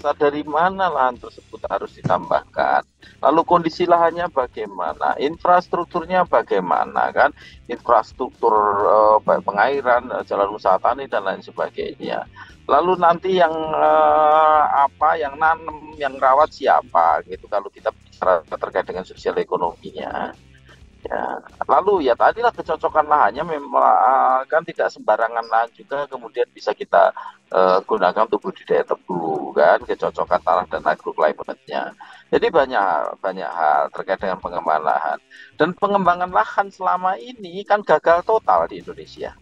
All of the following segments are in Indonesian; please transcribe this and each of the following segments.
Masa dari mana lahan tersebut harus ditambahkan? Lalu kondisi lahannya bagaimana? Infrastrukturnya bagaimana kan? Infrastruktur pengairan, jalan usaha tani dan lain sebagainya. Lalu nanti yang yang nanam, yang rawat siapa gitu kalau kita bicara terkait dengan sosial ekonominya. Ya, lalu ya tadilah kecocokan lahannya memang kan tidak sembarangan lahan juga kemudian bisa kita gunakan untuk budidaya tebu kan, kecocokan tanah dan agroclimate-nya. Jadi banyak hal terkait dengan pengembangan lahan. Dan pengembangan lahan selama ini kan gagal total di Indonesia.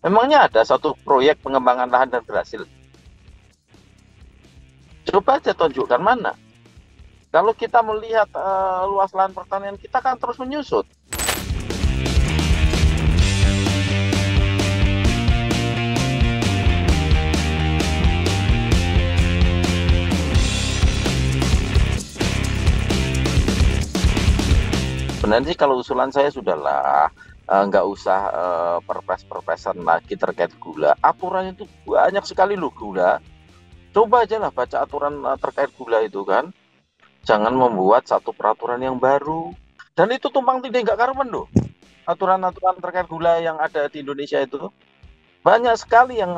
Memangnya ada satu proyek pengembangan lahan dan berhasil? Coba aja tunjukkan mana. Kalau kita melihat luas lahan pertanian kita kan terus menyusut. Sebenarnya sih kalau usulan saya sudahlah nggak usah perpres-perpresan lagi terkait gula. Aturan itu banyak sekali loh gula. Coba aja lah baca aturan terkait gula itu kan. Jangan membuat satu peraturan yang baru. Dan itu tumpang tindih nggak karuan loh. Aturan-aturan terkait gula yang ada di Indonesia itu banyak sekali yang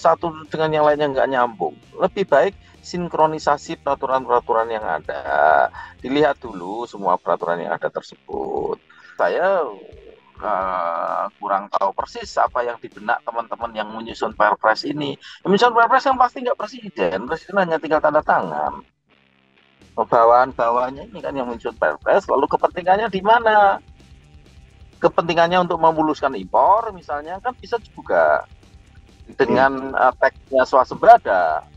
satu dengan yang lainnya nggak nyambung. Lebih baik sinkronisasi peraturan-peraturan yang ada. Dilihat dulu semua peraturan yang ada tersebut. Saya kurang tahu persis apa yang dibenak teman-teman yang menyusun perpres ini. Menyusun perpres yang pasti nggak presiden. Presiden hanya tinggal tanda tangan. Bawahan-bawahannya ini kan yang muncul perpres, lalu kepentingannya di mana? Kepentingannya untuk memuluskan impor misalnya kan bisa juga dengan teksnya swasembada.